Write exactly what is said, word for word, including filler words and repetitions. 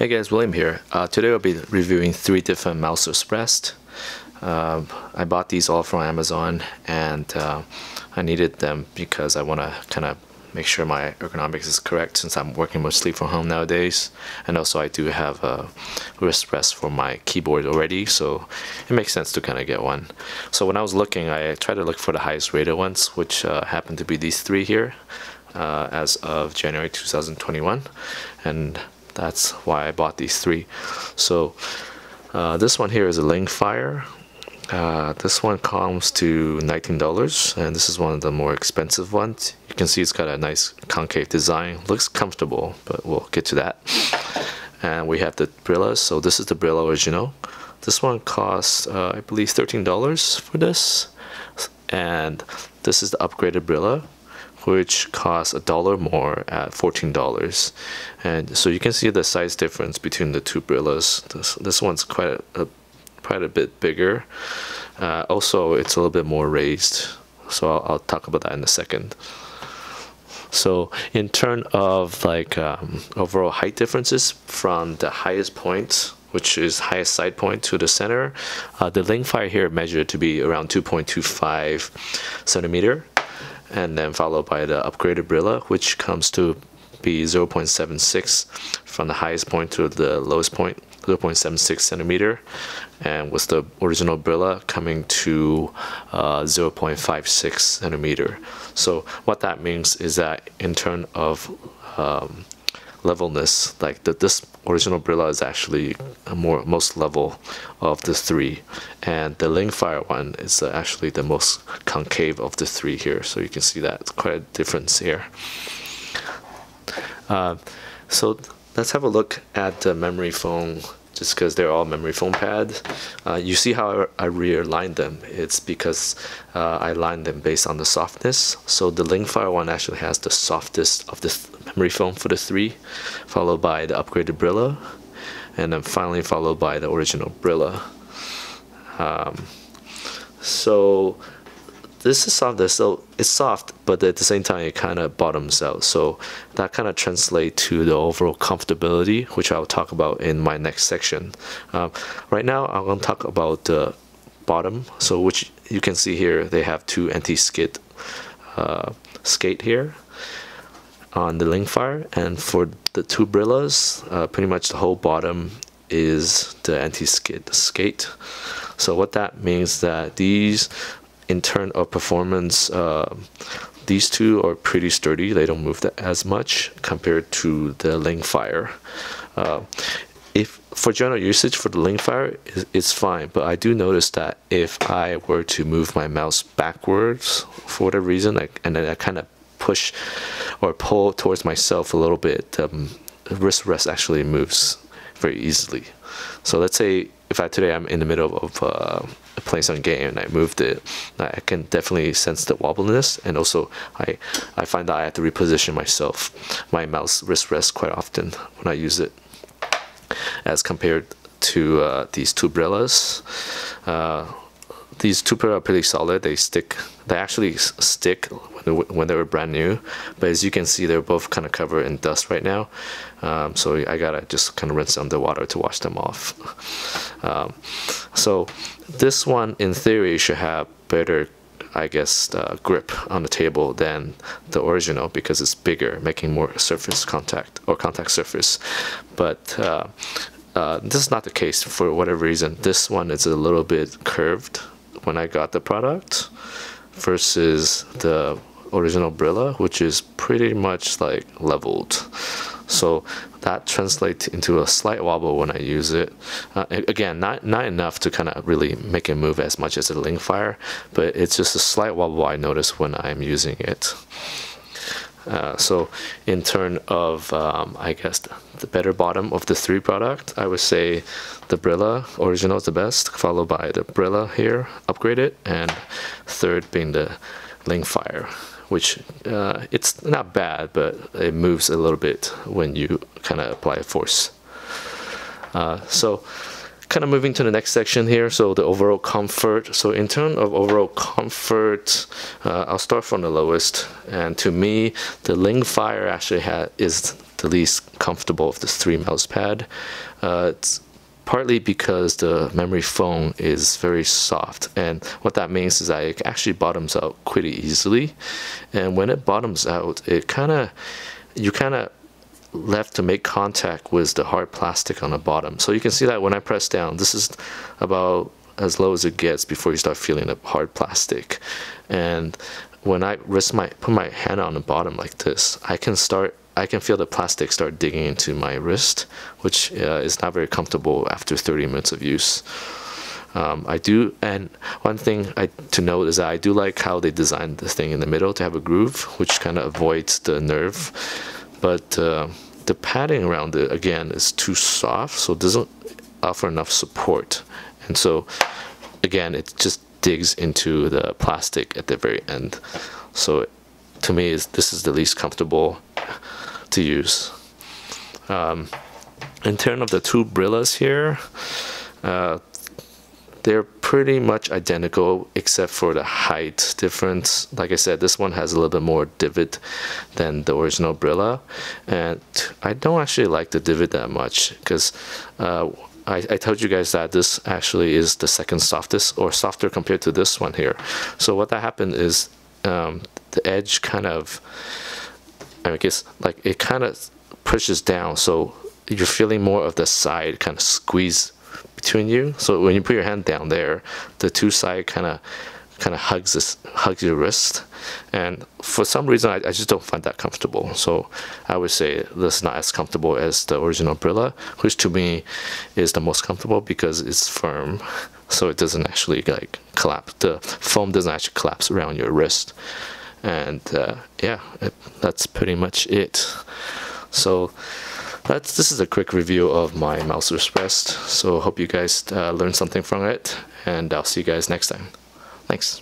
Hey guys, William here. Uh, today I'll be reviewing three different mouse sprest. Uh, I bought these all from Amazon, and uh, I needed them because I want to kind of make sure my ergonomics is correct since I'm working mostly from home nowadays. And also I do have a wrist rest for my keyboard already, so it makes sense to kind of get one. So when I was looking, I tried to look for the highest rated ones, which uh, happened to be these three here uh, as of January two thousand twenty-one. And that's why I bought these three. So uh, this one here is a Lingfire. Uh, this one comes to nineteen dollars, and this is one of the more expensive ones. You can see it's got a nice concave design. Looks comfortable, but we'll get to that. And we have the Brila. So this is the Brila original. This one costs, uh, I believe, thirteen dollars for this. And this is the upgraded Brila, which costs a dollar more at fourteen dollars. And so you can see the size difference between the two Brilas. This, this one's quite a, a, quite a bit bigger. Uh, also, it's a little bit more raised. So I'll, I'll talk about that in a second. So in terms of like um, overall height differences from the highest point, which is highest side point, to the center, uh, the Lingfire here measured to be around two point two five centimeter. And then followed by the upgraded Brila, which comes to be zero point seven six from the highest point to the lowest point, zero point seven six centimeter, and with the original Brila coming to uh, zero point five six centimeter. So what that means is that in terms of um, levelness, like the, this original Brila is actually a more most level of the three, and the Lingfire one is uh, actually the most concave of the three here. So you can see that it's quite a difference here. Uh, so let's have a look at the memory foam, just because they're all memory foam pad. Uh, you see how I realigned them. It's because uh, I aligned them based on the softness. So the Lingfire one actually has the softest of the th memory foam for the three, followed by the upgraded Brila, and then finally followed by the original Brila. Um, so this is soft, so it's soft, but at the same time it kind of bottoms out. So that kind of translates to the overall comfortability, which I'll talk about in my next section. Um, right now, I'm going to talk about the bottom. So which you can see here, they have two anti-skid uh, skate here on the Lingfire, and for the two Brilas, uh, pretty much the whole bottom is the anti-skid skate. So what that means that these, in terms of performance, uh, these two are pretty sturdy. They don't move that as much compared to the Lingfire. Uh, if for general usage for the Lingfire, it's fine, but I do notice that if I were to move my mouse backwards for whatever reason, I, and then I kind of push or pull towards myself a little bit, um, wrist rest actually moves very easily. So let's say if I today I'm in the middle of uh, playing some game and I moved it, I can definitely sense the wobbliness, and also I I find that I have to reposition myself, my mouse wrist rest, quite often when I use it, as compared to uh, these two Brilas. Uh, these two Brilas are pretty solid. They stick. They actually stick when they were brand new, but as you can see, they're both kind of covered in dust right now. Um, so I gotta just kind of rinse them in the water to wash them off. Um, so this one, in theory, should have better, I guess, uh, grip on the table than the original because it's bigger, making more surface contact or contact surface. But uh, uh, this is not the case for whatever reason. This one is a little bit curved when I got the product versus the original Brila, which is pretty much like leveled. So that translates into a slight wobble when I use it. Uh, again, not not enough to kind of really make it move as much as the Lingfire, but it's just a slight wobble I notice when I'm using it. Uh, so in turn of, um, I guess, the better bottom of the three product, I would say the Brila original is the best, followed by the Brila here, upgraded, and third being the Lingfire, which uh, it's not bad, but it moves a little bit when you kind of apply force. Uh, so kind of moving to the next section here, so the overall comfort. So in terms of overall comfort, uh, I'll start from the lowest, and to me the Lingfire actually ha is the least comfortable of this three mouse pad. Uh, it's partly because the memory foam is very soft, and what that means is that it actually bottoms out pretty easily. And when it bottoms out, it kind of, you kind of left to make contact with the hard plastic on the bottom. So you can see that when I press down, this is about as low as it gets before you start feeling the hard plastic. And when I rest my put my hand on the bottom like this, I can start I can feel the plastic start digging into my wrist, which uh, is not very comfortable after thirty minutes of use. Um, I do, and one thing I, to note is that I do like how they designed the thing in the middle to have a groove, which kind of avoids the nerve. But uh, the padding around it, again, is too soft, so it doesn't offer enough support. And so, again, it just digs into the plastic at the very end. So it, to me, is this is the least comfortable to use. Um, in terms of the two Brilas here, uh, they're pretty much identical except for the height difference. Like I said, this one has a little bit more divot than the original Brila, and I don't actually like the divot that much because uh, I, I told you guys that this actually is the second softest, or softer compared to this one here. So what that happened is um, the edge kind of, I guess, like it kind of pushes down, so you're feeling more of the side kind of squeeze between you. So when you put your hand down there, the two side kind of kind of hugs this hugs your wrist, and for some reason I, I just don't find that comfortable. So I would say this is not as comfortable as the original Brila, which to me is the most comfortable because it's firm, so it doesn't actually like collapse. The foam doesn't actually collapse around your wrist. And uh, yeah, it, that's pretty much it. So that's this is a quick review of my Mouse Express. So hope you guys uh, learned something from it, and I'll see you guys next time. Thanks.